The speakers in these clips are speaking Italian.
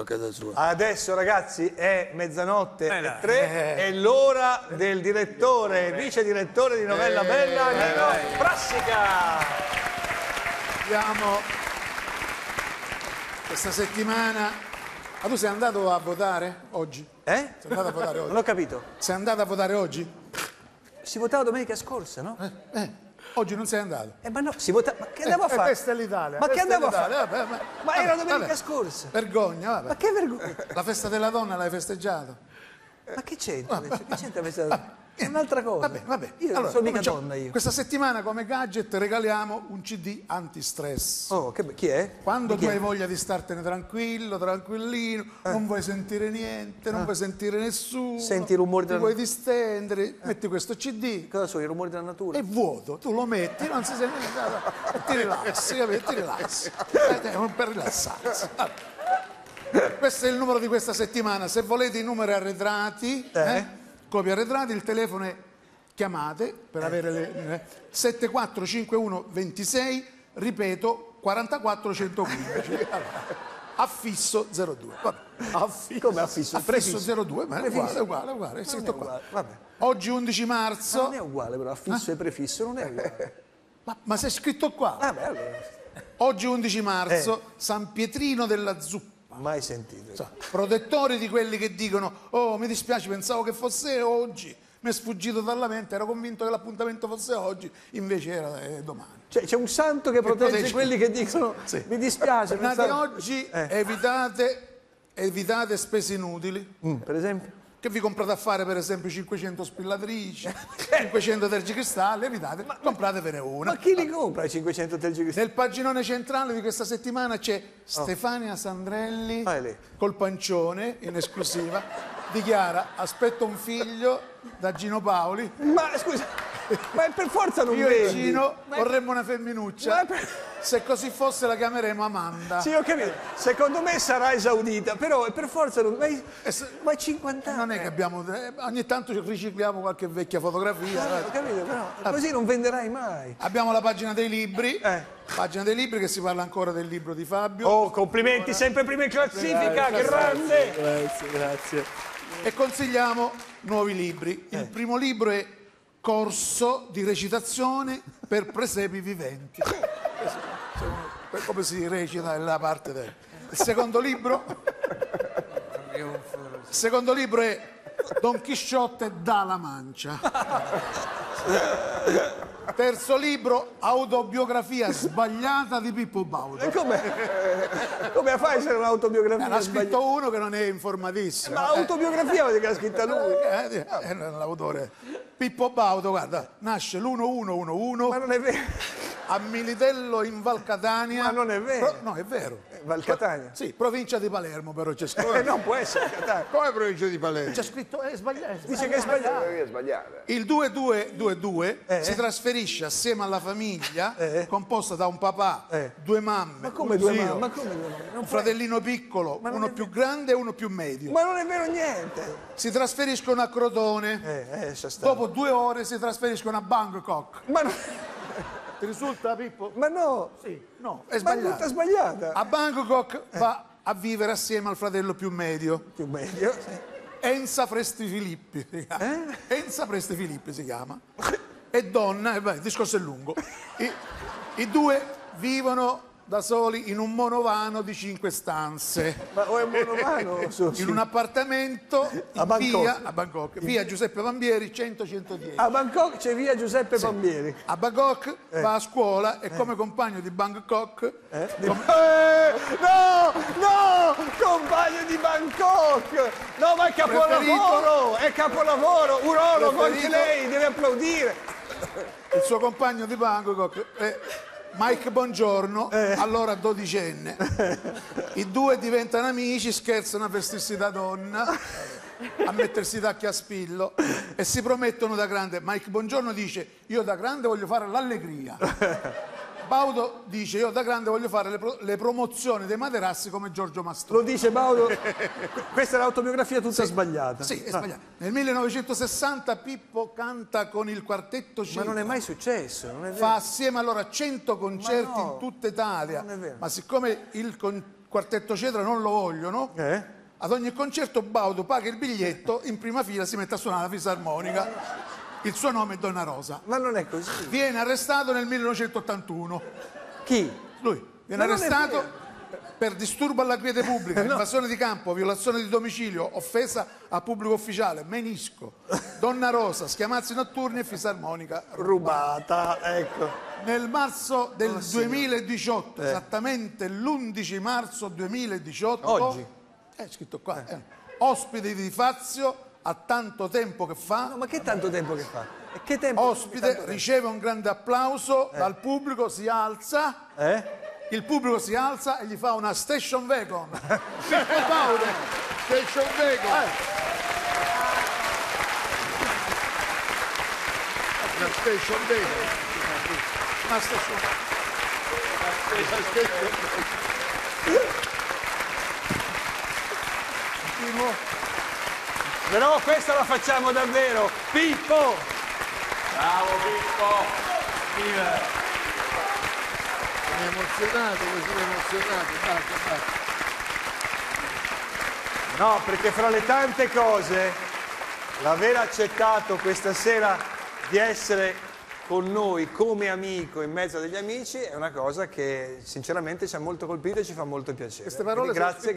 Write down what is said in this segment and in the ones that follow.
a casa sua. Adesso ragazzi è mezzanotte e tre, è l'ora del direttore, vice direttore di Novella Bella, Nino Frassica. Abbiamo questa settimana... Ma tu sei andato a votare oggi? Sei andato a votare oggi? Non ho capito. Sei andato a votare oggi? Si votava domenica scorsa, no? Oggi non sei andato. Ma no, si vota... Ma che andavo a fare? Questa è l'Italia. Ma che andavo a fare? Ma era domenica scorsa. Vergogna, vabbè. Ma che vergogna? La festa della donna l'hai festeggiata? Ma che c'entra? Che c'entra la festa della donna? È un'altra cosa. Vabbè, vabbè. Io non sono mica donna io. Questa settimana come gadget regaliamo un CD antistress. Oh, chi è? Quando tu hai voglia di startene tranquillo, tranquillino, non vuoi sentire niente, non vuoi sentire nessuno. Senti i rumori della natura. Ti vuoi distendere, metti questo CD. Cosa sono i rumori della natura? È vuoto, tu lo metti, non si sente niente. E ti rilassi, capito? Ti rilassi. Per rilassarsi. Questo è il numero di questa settimana. Se volete i numeri arretrati... Copie arretrate, il telefono è chiamate per avere le 745126, ripeto 4415 affisso 02. Vabbè. Affisso, come affisso? Affisso 02, ma è uguale, uguale, è scritto qua. Vabbè. Oggi 11 marzo. Ma non è uguale però, affisso e prefisso non è uguale. Ma se è scritto qua. Vabbè, allora. Oggi 11 marzo, San Pietrino della Zuppa. Mai sentito. So, protettori di quelli che dicono: oh, mi dispiace, pensavo che fosse oggi, mi è sfuggito dalla mente, ero convinto che l'appuntamento fosse oggi, invece era domani. Cioè c'è un santo che protegge quelli che dicono mi dispiace, pensavo... oggi evitate spese inutili, per esempio che vi comprate a fare, per esempio 500 spillatrici, 500 tergicristalli, evitate, compratevene una. Ma chi li compra i 500 tergicristalli? Nel paginone centrale di questa settimana c'è Stefania Sandrelli col pancione, in esclusiva, dichiara: aspetto un figlio da Gino Paoli. Ma scusa, ma per forza non vendi. Io e Gino vorremmo una femminuccia. Se così fosse la chiameremo Amanda. Sì, ho capito. Secondo me sarà esaudita, però per forza non... Ma è 50 anni. Non è che abbiamo... ogni tanto ricicliamo qualche vecchia fotografia. Ho capito, però così non venderai mai. Abbiamo la pagina dei libri. Pagina dei libri che si parla ancora del libro di Fabio. Oh, complimenti, sempre prima in classifica, grande! Grazie, grazie. E consigliamo nuovi libri. Il primo libro è Corso di recitazione per presepi viventi. Come si recita nella parte del... Il secondo libro è Don Chisciotte dà la mancia. Terzo libro, Autobiografia sbagliata di Pippo Baudo. Come fa a essere un'autobiografia? Ne ha scritto uno che non è informatissimo. Ma autobiografia che ha scritta lui? È l'autore. Pippo Baudo, guarda, nasce l'1111. Ma non è vero. A Militello in Val Catania. Ma non è vero. No, è vero. Val Catania? Sì, provincia di Palermo però c'è scritto. Non può essere Catania. Come provincia di Palermo? C'è scritto, è sbagliato. Dice che è sbagliato. È sbagliato. Il 2222 si trasferisce assieme alla famiglia composta da un papà, due mamme, ma come due mamme? Ma come due mamme? Un fratellino piccolo, uno più grande e uno più medio. Ma non è vero niente. Si trasferiscono a Crotone. Dopo 2 ore si trasferiscono a Bangkok. Ma non... Ti risulta, Pippo? Ma no! Sì, no, è sbagliata. Ma è tutta sbagliata. A Bangkok va a vivere assieme al fratello più medio. Più medio? Enza Presti Filippi. Enza Presti Filippi si chiama. È donna, il discorso è lungo. I due vivono da soli in un monovano di 5 stanze. Ma o è un monovano? In un appartamento a Bangkok, via Giuseppe Bambieri 100-110. A Bangkok c'è via Giuseppe Bambieri. A Bangkok va a scuola e come compagno di Bangkok compagno di Bangkok no, ma è capolavoro, è capolavoro, urologo anche lei, deve applaudire. Il suo compagno di Bangkok è Mike Bongiorno, allora 12enne. I due diventano amici, scherzano a vestirsi da donna, a mettersi tacchi a spillo e si promettono da grande. Mike Bongiorno dice: io da grande voglio fare l'allegria. Baudo dice: io da grande voglio fare le promozioni dei materassi come Giorgio Mastro. Lo dice Baudo. Questa è l'autobiografia tutta sbagliata. Sì, è sbagliata. Nel 1960 Pippo canta con il Quartetto Cetra. Ma non è mai successo, non è vero. Fa assieme allora 100 concerti in tutta Italia. Ma siccome il Quartetto Cetra non lo vogliono. Ad ogni concerto Baudo paga il biglietto, in prima fila si mette a suonare la fisarmonica. Il suo nome è Donna Rosa. Ma non è così. Viene arrestato nel 1981. Chi? Lui. Viene arrestato per disturbo alla quiete pubblica, no, invasione di campo, violazione di domicilio, offesa a pubblico ufficiale, menisco, Donna Rosa, schiamazzi notturni e fisarmonica rubata. Ecco. Nel marzo del 2018, esattamente l'11 marzo 2018, oggi è scritto qua, ospite di Fazio a Tanto tempo che fa. No, ma che tanto tempo che fa? Che tempo ospite, che riceve un grande applauso dal pubblico, si alza. Il pubblico si alza e gli fa una station wagon. Pippo Baudo, station wagon. Una station wagon. Una station wagon. Però questa la facciamo davvero. Pippo! Bravo Pippo! Sono emozionato, sono emozionato, basta, basta. No, perché fra le tante cose, l'aver accettato questa sera di essere con noi come amico in mezzo agli amici è una cosa che sinceramente ci ha molto colpito e ci fa molto piacere. Queste parole grazie.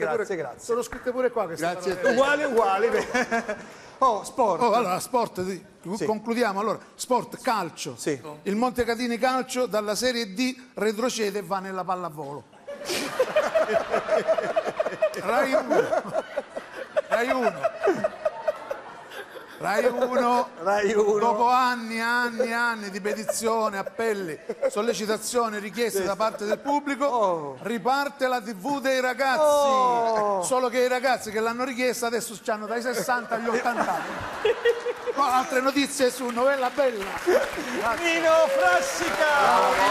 Sono scritte pure qua queste parole. Uguali. Oh, sport. Allora, sport, concludiamo. Allora, sport, calcio. Sì. Il Montecatini calcio dalla Serie D retrocede e va nella pallavolo. Rai 1. Dopo anni di petizioni, appelli, sollecitazioni, richieste da parte del pubblico, riparte la TV dei ragazzi. Solo che i ragazzi che l'hanno richiesta adesso hanno dai 60 agli 80 anni. Altre notizie su Novella Bella. Nino Frassica.